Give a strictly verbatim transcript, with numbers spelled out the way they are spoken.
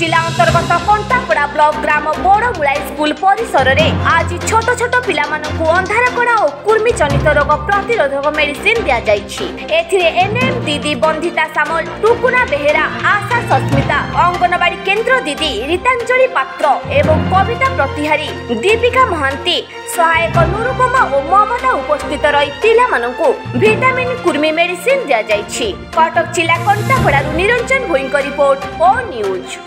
जिला अंतर्गत कंटापड़ा ब्लॉक ग्राम बड़बुलाई स्कूल परिसर में आज छोट छोट पिलामानंकु अंधारकड़ा और कुर्मी जनित रोग प्रतिरोधक मेडिसिन दिया जायछि। एथिरे एनएम दीदी बंधिता सामल, टुकुना बेहेरा, आशा सस्मिता, अंगनवाड़ी केन्द्र दीदी रीतांजलि पात्र एवं कविता प्रतिहारी, दीपिका महांती, सहायक नुरुपमा और ममता उपस्थित रही पिलामानंकु विटामिन कुर्मी मेडिसिन दिया जायछि। कटक जिला कंटापड़ा निरंजन भोईं रिपोर्ट ओ न्यूज।